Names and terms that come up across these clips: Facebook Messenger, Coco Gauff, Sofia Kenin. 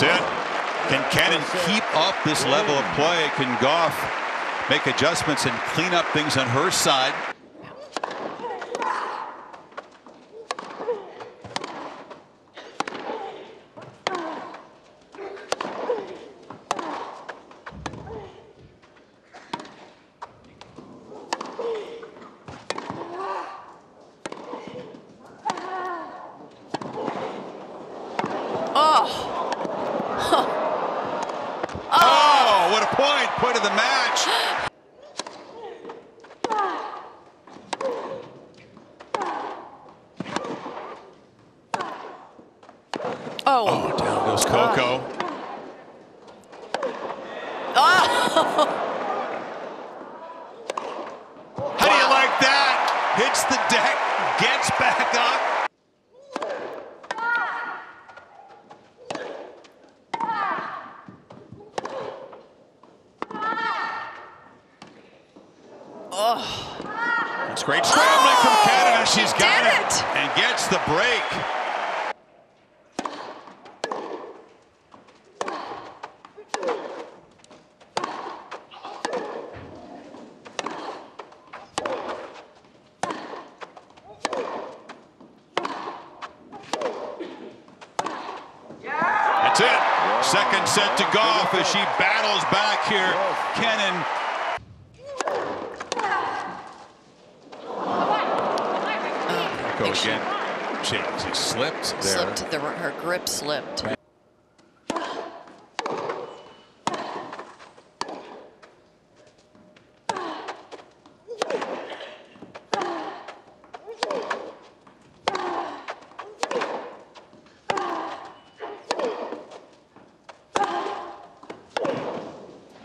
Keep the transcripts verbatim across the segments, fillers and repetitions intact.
That's it. Can Kenin keep up this level of play? Can Gauff make adjustments and clean up things on her side? Point, point of the match. Oh, oh down goes Coco. Oh. How do you like that? Hits the deck, gets back up. That's great scrambling oh, from Canada. She's she got it. it and gets the break. Yeah. That's it. Second set to Gauff as she battles back here. Kenin. Go again. She, she slipped there. Slipped the, her grip slipped. Right.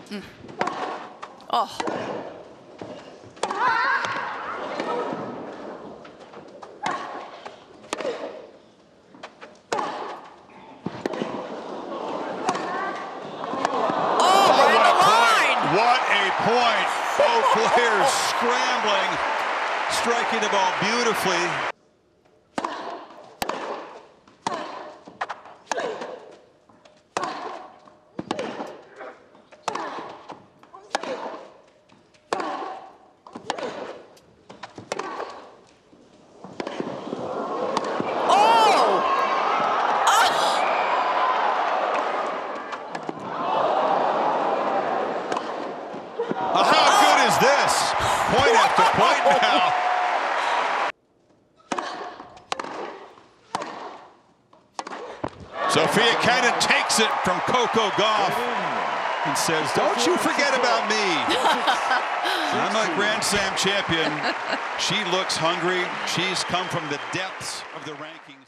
Mm. Oh. Point. Both players scrambling, striking the ball beautifully. Point after point now. Sofia Kenin takes it from Coco Gauff and says, "Don't you forget about me." I'm a Grand Slam champion. She looks hungry. She's come from the depths of the rankings.